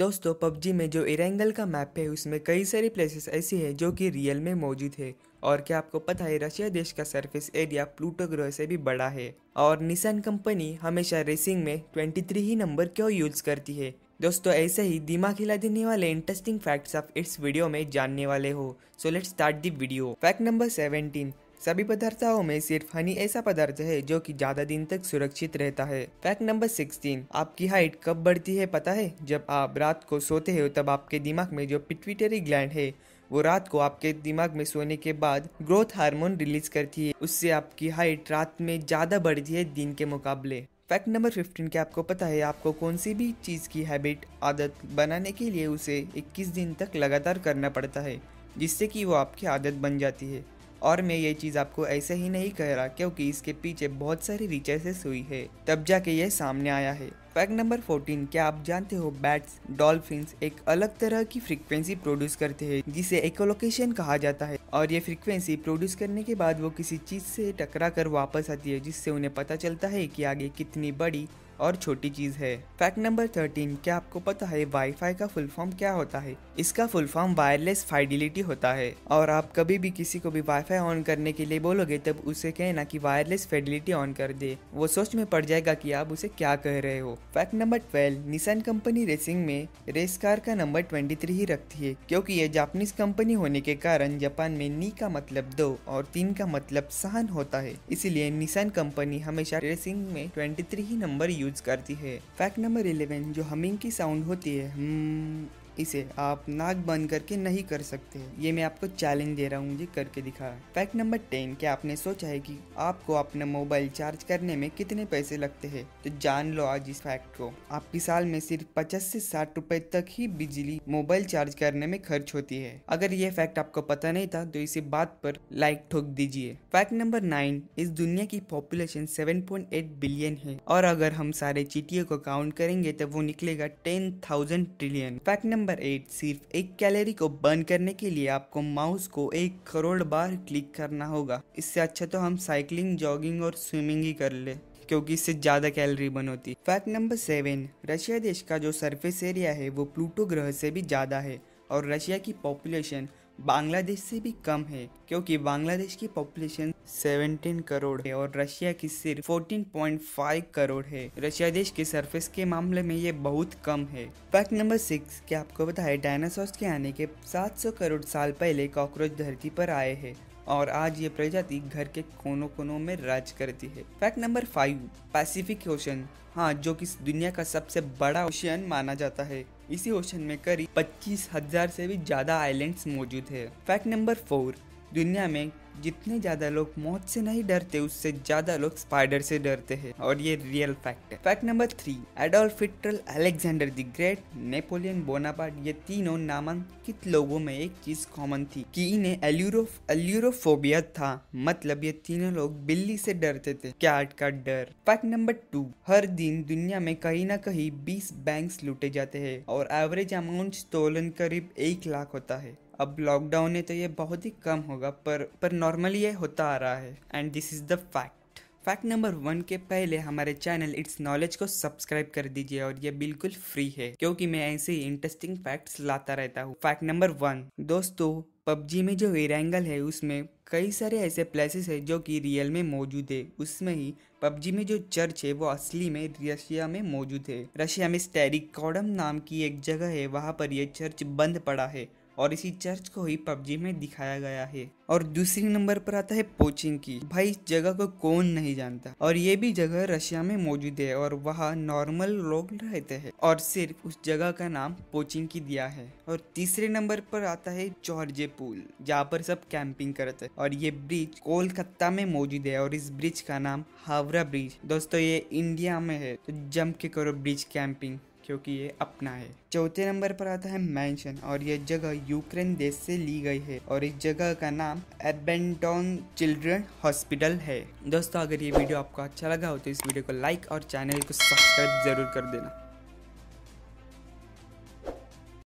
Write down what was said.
दोस्तों पबजी में जो इरेंगल का मैप है उसमें कई सारी प्लेसेस ऐसी है जो कि रियल में मौजूद है। और क्या आपको पता है रशिया देश का सरफेस एरिया प्लूटो ग्रह से भी बड़ा है। और निसान कंपनी हमेशा रेसिंग में 23 ही नंबर क्यों यूज करती है। दोस्तों ऐसे ही दिमाग हिला देने वाले इंटरेस्टिंग फैक्ट्स आप इस वीडियो में जानने वाले हो। So let's start the video. Fact number 17, सभी पदार्थों में सिर्फ हनी ऐसा पदार्थ है जो कि ज्यादा दिन तक सुरक्षित रहता है। फैक्ट नंबर 16, आपकी हाइट कब बढ़ती है पता है? जब आप रात को सोते हो तब आपके दिमाग में जो पिट्यूटरी ग्लैंड है वो रात को आपके दिमाग में सोने के बाद ग्रोथ हार्मोन रिलीज करती है, उससे आपकी हाइट रात में ज्यादा बढ़ती है दिन के मुकाबले। फैक्ट नंबर 15, क्या आपको पता है आपको कौन सी भी चीज़ की हैबिट आदत बनाने के लिए उसे 21 दिन तक लगातार करना पड़ता है जिससे कि वो आपकी आदत बन जाती है। और मैं ये चीज़ आपको ऐसे ही नहीं कह रहा क्योंकि इसके पीछे बहुत सारी रिसर्चेस हुई है तब जाके ये सामने आया है। फैक्ट नंबर 14, क्या आप जानते हो बैट्स डॉल्फिन्स एक अलग तरह की फ्रिक्वेंसी प्रोड्यूस करते हैं जिसे एकोलोकेशन कहा जाता है। और ये फ्रिक्वेंसी प्रोड्यूस करने के बाद वो किसी चीज़ से टकरा कर वापस आती है जिससे उन्हें पता चलता है कि आगे कितनी बड़ी और छोटी चीज़ है। फैक्ट नंबर 13, क्या आपको पता है वाईफाई का फुल फॉर्म क्या होता है? इसका फुल फॉर्म वायरलेस फाइडिलिटी होता है। और आप कभी भी किसी को भी वाईफाई ऑन करने के लिए बोलोगे तब उसे कहना कि वायरलेस फाइडिलिटी ऑन कर दे, वो सोच में पड़ जाएगा कि आप उसे क्या कह रहे हो। Fact number 12, Nissan company racing में रेस कार का नंबर 23 ही रखती है क्योंकि ये जापानीज कंपनी होने के कारण जापान में नी का मतलब 2 और 3 का मतलब सहन होता है, इसीलिए निसान कंपनी हमेशा रेसिंग में 23 ही नंबर यूज करती है। फैक्ट नंबर 11, जो हमिंग की साउंड होती है इसे आप नाक बंद करके नहीं कर सकते, ये मैं आपको चैलेंज दे रहा हूँ, मुझे करके दिखा। फैक्ट नंबर 10, क्या आपने सोचा है कि आपको अपना मोबाइल चार्ज करने में कितने पैसे लगते हैं? तो जान लो आज इस फैक्ट को, आपकी साल में सिर्फ 50 से 60 रुपए तक ही बिजली मोबाइल चार्ज करने में खर्च होती है। अगर ये फैक्ट आपको पता नहीं था तो इसी बात पर लाइक ठोक दीजिए। फैक्ट नंबर 9, इस दुनिया की पॉपुलेशन 7.8 बिलियन है और अगर हम सारे चीटियों को काउंट करेंगे तब वो निकलेगा 10,000 ट्रिलियन। फैक्ट नंबर 8, सिर्फ एक कैलोरी को बर्न करने के लिए आपको माउस को 1 करोड़ बार क्लिक करना होगा। इससे अच्छा तो हम साइकिलिंग जॉगिंग और स्विमिंग ही कर ले क्योंकि इससे ज्यादा कैलोरी बर्न होती। फैक्ट नंबर 7, रशिया देश का जो सरफेस एरिया है वो प्लूटो ग्रह से भी ज्यादा है और रशिया की पॉपुलेशन बांग्लादेश से भी कम है क्योंकि बांग्लादेश की पॉपुलेशन 17 करोड़ है और रशिया की सिर्फ 14.5 करोड़ है। रशिया देश के सरफेस के मामले में ये बहुत कम है। फैक्ट नंबर 6, क्या आपको पता है डायनासॉर्स के आने के 700 करोड़ साल पहले कॉकरोच धरती पर आए हैं और आज ये प्रजाति घर के कोनों कोनों में राज करती है। फैक्ट नंबर 5, पैसिफिक ओशन, हाँ, जो कि दुनिया का सबसे बड़ा ओशियन माना जाता है, इसी ओशन में करीब 25,000 से भी ज़्यादा आइलैंड्स मौजूद है। फैक्ट नंबर 4, दुनिया में जितने ज़्यादा लोग मौत से नहीं डरते उससे ज़्यादा लोग स्पाइडर से डरते हैं और ये रियल फैक्ट है। Fact number 3, Adolf Hitler, Alexander the Great, Napoleon Bonaparte, ये तीनों नामांकित लोगों में एक चीज़ कॉमन थी कि इन्हें अल्यूरोफोबिया था, मतलब ये तीनों लोग बिल्ली से डरते थे, कैट का डर। फैक्ट नंबर 2, हर दिन दुनिया में कहीं ना कहीं 20 बैंक्स लूटे जाते हैं और एवरेज अमाउंट स्टोलन करीब 1 लाख होता है। अब लॉकडाउन में तो ये बहुत ही कम होगा पर नॉर्मली ये होता आ रहा है and this is the fact. Fact number 1 के पहले हमारे चैनल इट्स नॉलेज को सब्सक्राइब कर दीजिए और ये बिल्कुल फ्री है क्योंकि मैं ऐसे ही इंटरेस्टिंग फैक्ट्स लाता रहता हूँ। फैक्ट नंबर 1, दोस्तों पबजी में जो एरेंगल है उसमें कई सारे ऐसे प्लेसेस है जो कि रियल में मौजूद है, उसमें ही पबजी में जो चर्च है वो असली में रशिया में मौजूद है। रशिया में स्टेरिकाडम नाम की एक जगह है, वहाँ पर यह चर्च बंद पड़ा है और इसी चर्च को ही पबजी में दिखाया गया है। और दूसरे नंबर पर आता है पोचिंग की, भाई इस जगह को कौन नहीं जानता, और ये भी जगह रशिया में मौजूद है और वहाँ नॉर्मल लोग रहते हैं और सिर्फ उस जगह का नाम पोचिंग की दिया है। और तीसरे नंबर पर आता है जॉर्जे पूल, जहाँ पर सब कैंपिंग करते हैं और ये ब्रिज कोलकाता में मौजूद है और इस ब्रिज का नाम हावड़ा ब्रिज। दोस्तों ये इंडिया में है तो जम के करो ब्रिज कैंपिंग क्योंकि ये अपना है। चौथे नंबर पर आता है मैंशन और यह जगह यूक्रेन देश से ली गई है और इस जगह का नाम एबेंडन चिल्ड्रन हॉस्पिटल है। दोस्तों अगर ये वीडियो आपको अच्छा लगा हो तो इस वीडियो को लाइक और चैनल को सब्सक्राइब जरूर कर देना।